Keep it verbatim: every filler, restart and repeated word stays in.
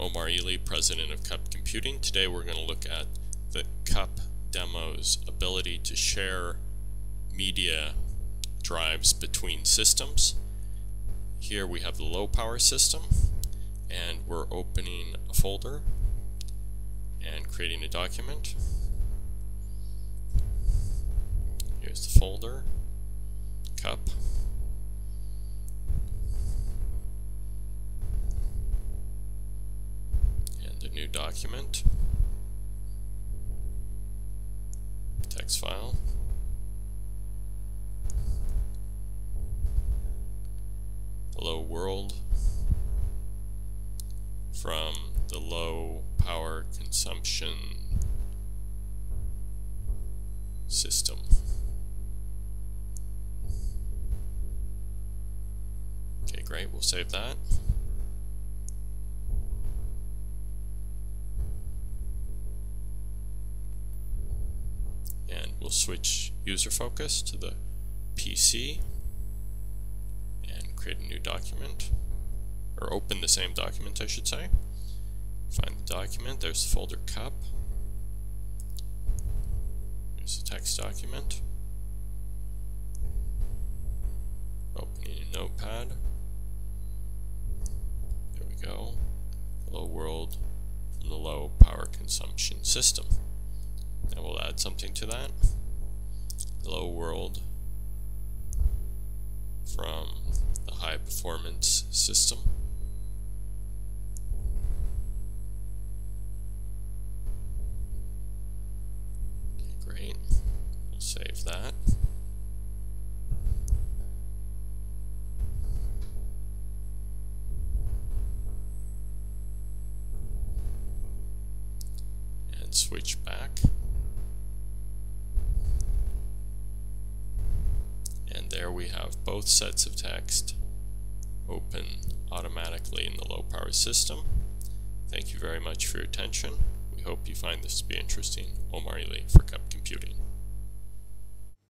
Omar Ely, president of C U P P Computing. Today we're going to look at the C U P P demo's ability to share media drives between systems. Here we have the low power system, and we're opening a folder and creating a document. Here's the folder, C U P P. New document, text file, hello world, from the low power consumption system. Okay, great, we'll save that. We'll switch user focus to the P C and create a new document, or open the same document I should say. Find the document, there's the folder C U P P, there's the text document, opening a notepad, there we go, hello world from the low power consumption system. And we'll add something to that. Hello world from the high performance system. Okay, great. We'll save that. And switch back. There we have both sets of text open automatically in the low power system. Thank you very much for your attention. We hope you find this to be interesting. Omar Ely for C U P P Computing.